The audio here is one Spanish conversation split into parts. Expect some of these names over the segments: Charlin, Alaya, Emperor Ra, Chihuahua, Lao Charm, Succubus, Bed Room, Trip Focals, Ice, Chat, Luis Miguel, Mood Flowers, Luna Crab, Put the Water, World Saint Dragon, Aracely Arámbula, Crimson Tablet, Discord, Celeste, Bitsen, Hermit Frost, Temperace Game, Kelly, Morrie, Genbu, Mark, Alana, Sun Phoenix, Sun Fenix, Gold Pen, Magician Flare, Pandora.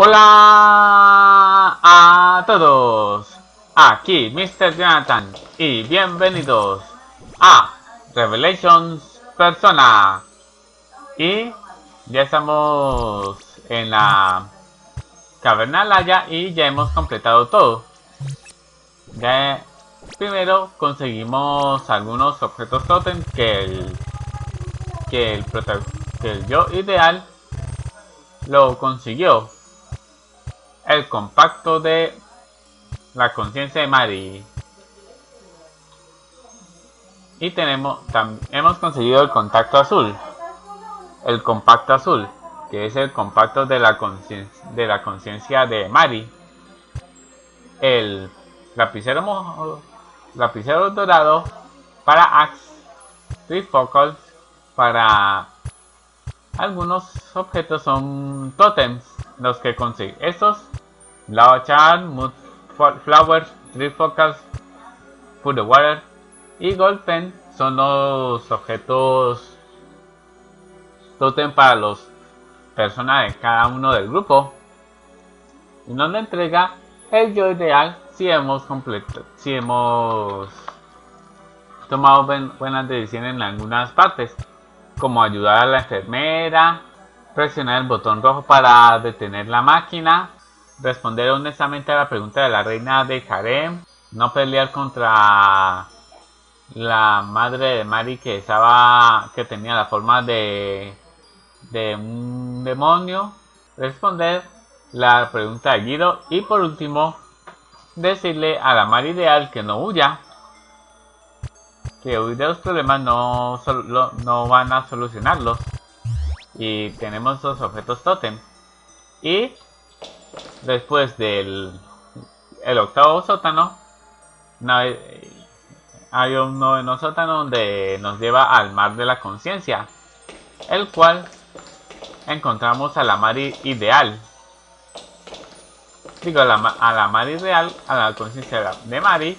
Hola a todos, aquí Mr. Jhonnatan y bienvenidos a Revelations Persona. Y ya estamos en la caverna Laya y ya hemos completado todo. Ya primero conseguimos algunos objetos totem que el yo ideal lo consiguió. El compacto de la conciencia de Mari. Y hemos conseguido el contacto azul. El compacto azul. Que es el compacto de la conciencia de Mari. El lapicero dorado para Axe. Trip Focals para... Algunos objetos son tótems. Los que conseguí. Estos. Lao Charm, Mood Flowers, Trip Focals, Put the Water y Gold Pen son los objetos totem para los personas de cada uno del grupo. Y nos entrega el yo ideal si hemos completado, si hemos tomado buenas decisiones en algunas partes, como ayudar a la enfermera, presionar el botón rojo para detener la máquina, responder honestamente a la pregunta de la reina de Harem, no pelear contra la madre de Mari que tenía la forma de un demonio, responder la pregunta de Guido y por último decirle a la Mari ideal que no huya, que huir de los problemas no van a solucionarlos. Y tenemos los objetos tótem. Y después del octavo sótano, hay un noveno sótano donde nos lleva al mar de la conciencia, el cual encontramos a la Mari ideal. Digo, a la Mari ideal, a la conciencia de Mari.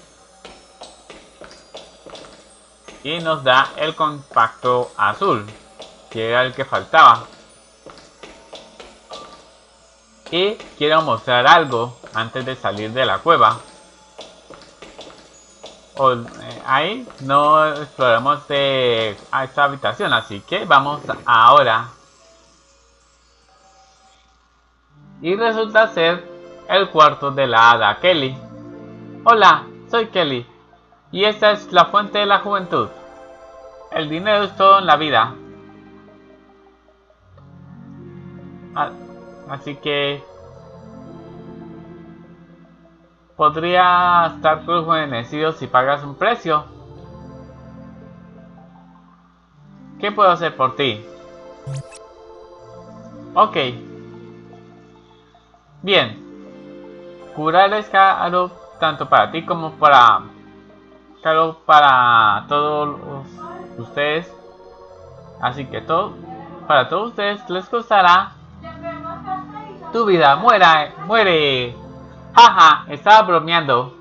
Y nos da el compacto azul, que era el que faltaba. Y quiero mostrar algo antes de salir de la cueva. Ahí no exploramos a esta habitación, así que vamos ahora. Y resulta ser el cuarto de la hada Kelly. Hola, soy Kelly y esta es la fuente de la juventud. El dinero es todo en la vida. Así que podría estar rejuvenecido si pagas un precio. ¿Qué puedo hacer por ti? Ok. Bien. Curar es caro tanto para ti como para... Caro para todos ustedes. Así que para todos ustedes les costará... Tu vida, muere. Jaja, estaba bromeando.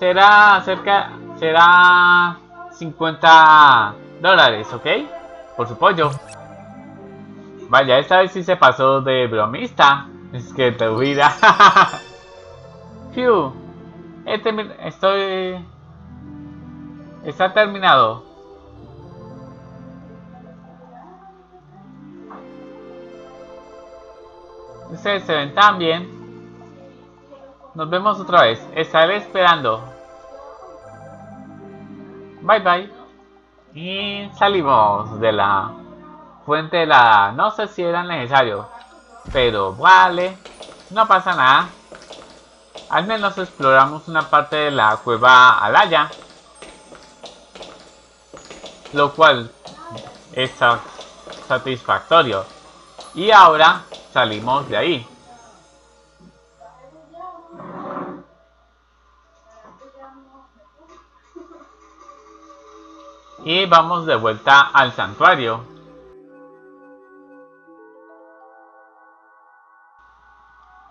Será $50, ¿ok? Por su pollo. Vaya, esta vez sí se pasó de bromista. Es que tu vida. Phew. Está terminado. Ustedes se ven tan bien. Nos vemos otra vez. Estaré esperando. Bye bye. Y salimos de la fuente de la... No sé si era necesario, pero vale. No pasa nada. Al menos exploramos una parte de la cueva Alaya, lo cual es satisfactorio. Y ahora... Salimos de ahí. Y vamos de vuelta al santuario.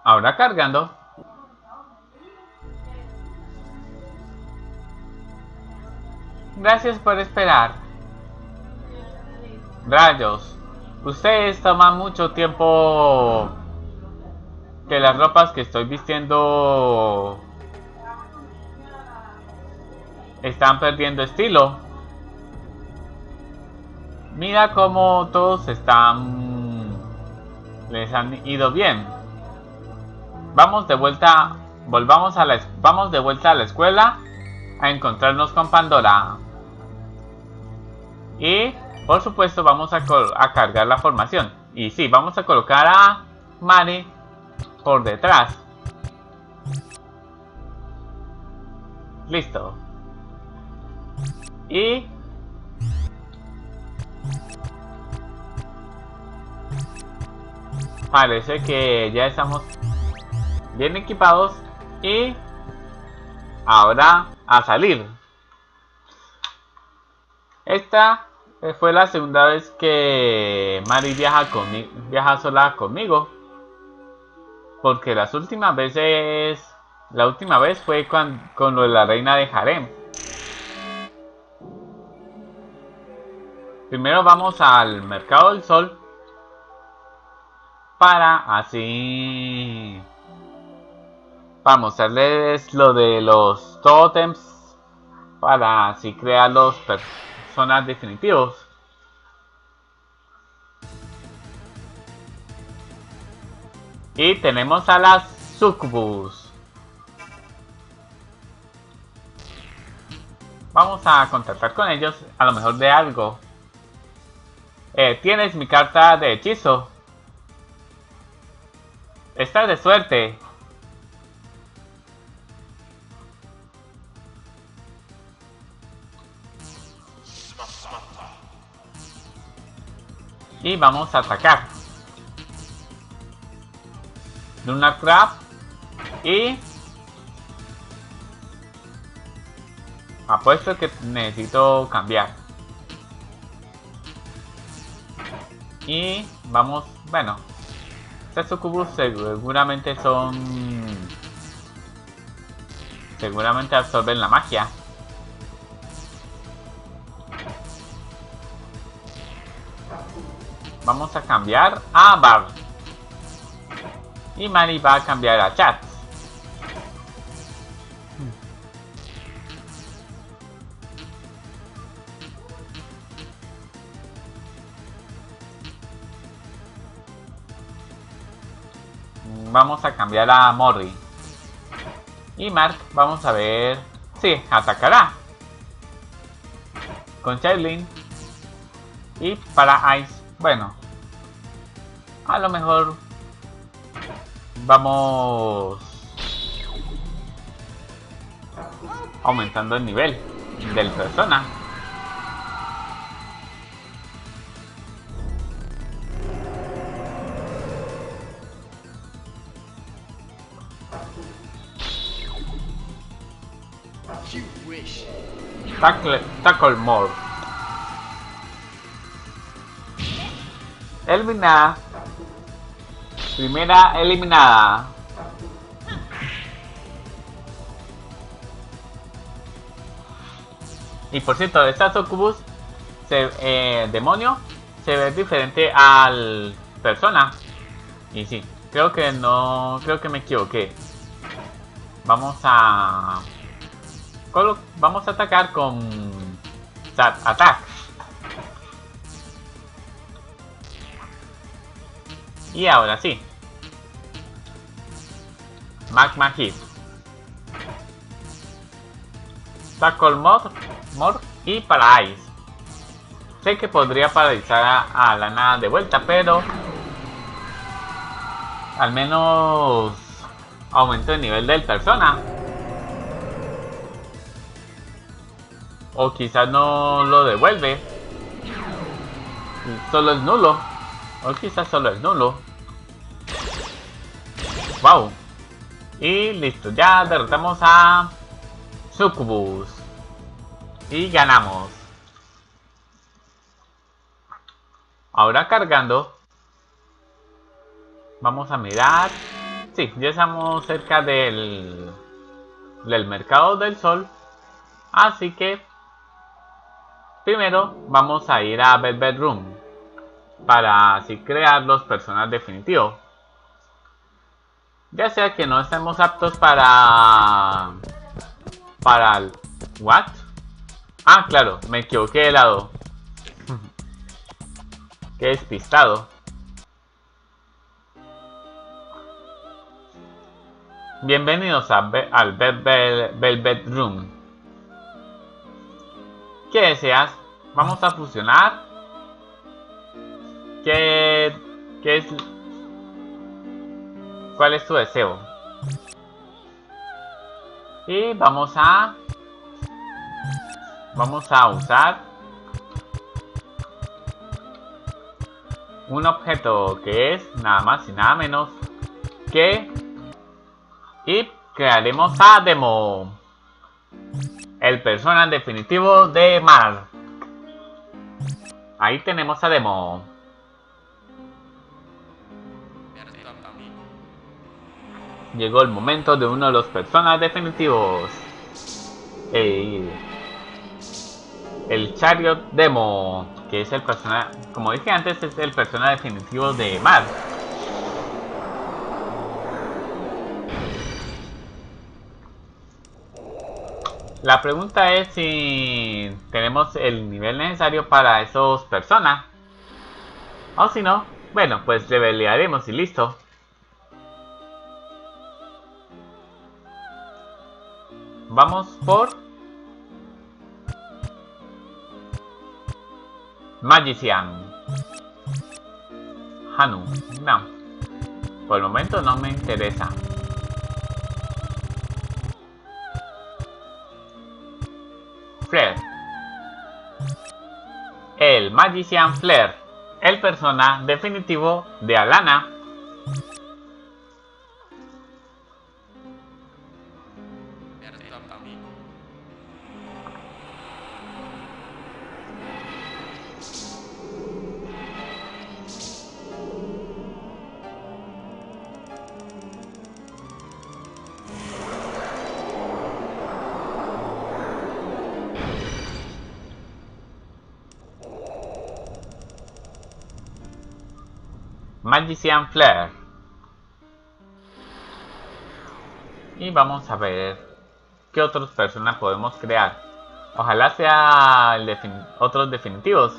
Ahora cargando. Gracias por esperar. Rayos. Ustedes toman mucho tiempo que las ropas que estoy vistiendo están perdiendo estilo. Mira cómo todos están, les han ido bien. Vamos de vuelta, vamos de vuelta a la escuela a encontrarnos con Pandora. Y por supuesto vamos a cargar la formación. Y sí, vamos a colocar a Mari por detrás. Listo. Y parece que ya estamos bien equipados. Y ahora a salir. Esta fue la segunda vez que Mari viaja sola conmigo, porque las últimas veces, la última vez fue con lo de la reina de Harem. Primero vamos al mercado del sol para así, para mostrarles lo de los tótems, para así crear los zonas definitivos. Y tenemos a las Succubus. Vamos a contactar con ellos, a lo mejor de algo. Tienes mi carta de hechizo. Estás de suerte. Y vamos a atacar. Luna Crab. Y apuesto que necesito cambiar. Y vamos, bueno. Estas Succubus seguramente son... seguramente absorben la magia. Vamos a cambiar a Barb. Y Mari va a cambiar a Chat. Vamos a cambiar a Morrie. Y Mark, vamos a ver... sí, atacará con Charlin. Y para Ice, bueno, a lo mejor vamos aumentando el nivel del persona. Tackle more. Eliminada. Primera eliminada. Y por cierto, esta Succubus demonio se ve diferente al persona. Y sí, creo que no, creo que me equivoqué. Vamos a atacar con Chat Attack. Y ahora sí. Magma Hit. Tackle More y para Ice. Sé que podría paralizar a Alana de vuelta, pero al menos aumento el nivel del persona. O quizás no lo devuelve. Solo es nulo. O quizás solo es nulo. Wow. Y listo, ya derrotamos a Succubus. Y ganamos. Ahora cargando. Vamos a mirar. Sí, ya estamos cerca del mercado del sol. Así que primero vamos a ir a Bed Room. para así crear los personajes definitivos. Ya sea que no estemos aptos para el... ¿What? Ah, claro, me equivoqué de lado. Qué despistado. Bienvenidos a Bed Room. ¿Qué deseas? Vamos a fusionar. ¿Qué es? ¿Cuál es tu deseo? Y vamos a usar un objeto que es nada más y nada menos que... Y crearemos a Demo, el personaje definitivo de Mark. Ahí tenemos a Demo. Llegó el momento de uno de los personajes definitivos. El Chariot Demo, que es el personaje, como dije antes, es el personaje definitivo de Mark. La pregunta es si tenemos el nivel necesario para esos personas. O si no, bueno, pues levelearemos y listo. Vamos por... Magician. Hanu. No. Por el momento no me interesa. Flare. El Magician Flare, el personaje definitivo de Alana. Magician Flare. Y vamos a ver qué otras personas podemos crear. Ojalá sea otros definitivos.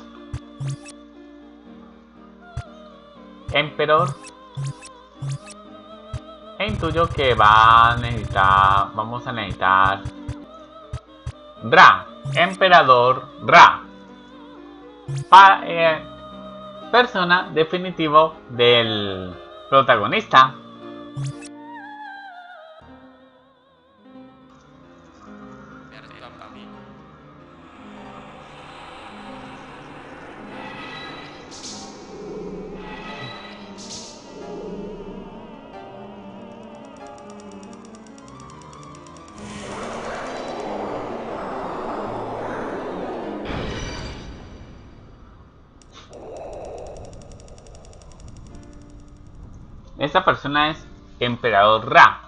Emperor. E intuyo que vamos a necesitar Ra, Emperador Ra. Persona definitivo del protagonista. Esta persona es Emperador Ra.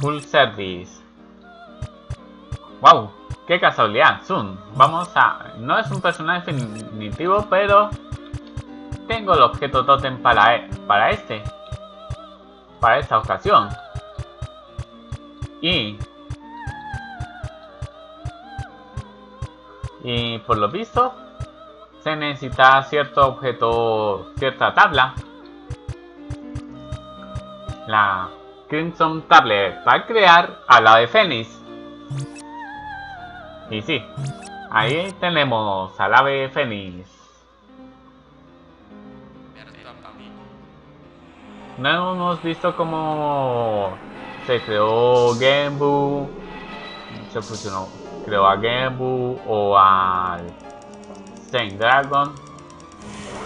Full service. Wow, qué casualidad, Sun. No es un personaje definitivo, pero tengo el objeto tótem para esta ocasión. Y por lo visto se necesita cierto objeto, cierta tabla, la Crimson Tablet, para crear a la de Fénix. Y sí, ahí tenemos al ave Fénix. No hemos visto cómo se creó Genbu, se fusionó. Creo a Genbu o al Saint Dragon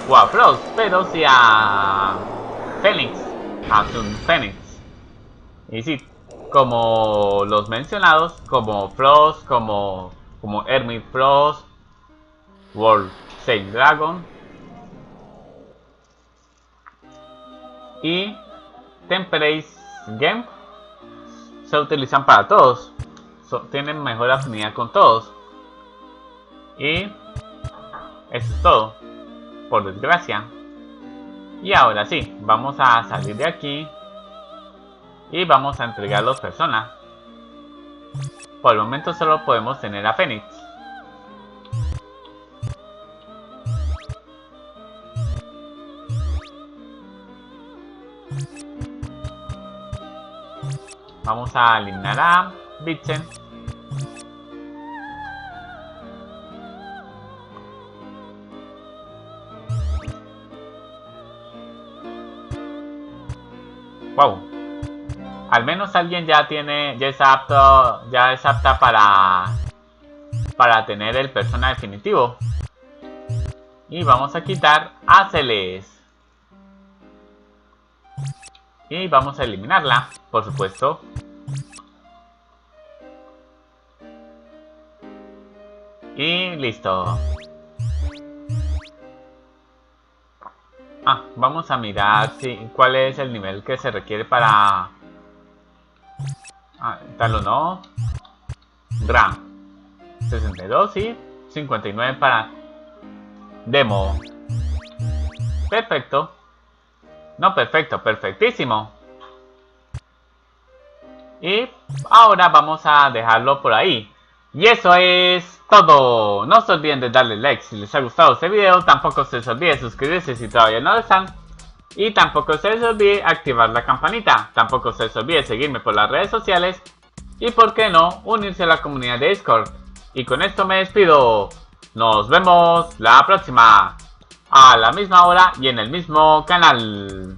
o a Frost, pero sí a Fénix, a Sun Phoenix. Y sí, como los mencionados, como Frost, como Hermit Frost, World Saint Dragon y Temperace Game, se utilizan para todos, tienen mejor afinidad con todos. Y eso es todo, por desgracia. Y ahora sí, vamos a salir de aquí y vamos a entregar las personas. Por el momento solo podemos tener a Fénix. Vamos a eliminar a Bitsen. Wow. Al menos alguien ya es apta para tener el persona definitivo. Y vamos a quitar a Celeste. Y vamos a eliminarla, por supuesto. Y listo. Ah, vamos a mirar cuál es el nivel que se requiere para... Ah, tal o no. Ra. 62 y 59 para... Demo. Perfecto. No, perfecto, perfectísimo. Y ahora vamos a dejarlo por ahí. Y eso es todo. No se olviden de darle like si les ha gustado este video. Tampoco se les olvide suscribirse si todavía no lo están. Y tampoco se les olvide activar la campanita. Tampoco se les olvide seguirme por las redes sociales. Y por qué no, unirse a la comunidad de Discord. Y con esto me despido. Nos vemos la próxima. A la misma hora y en el mismo canal.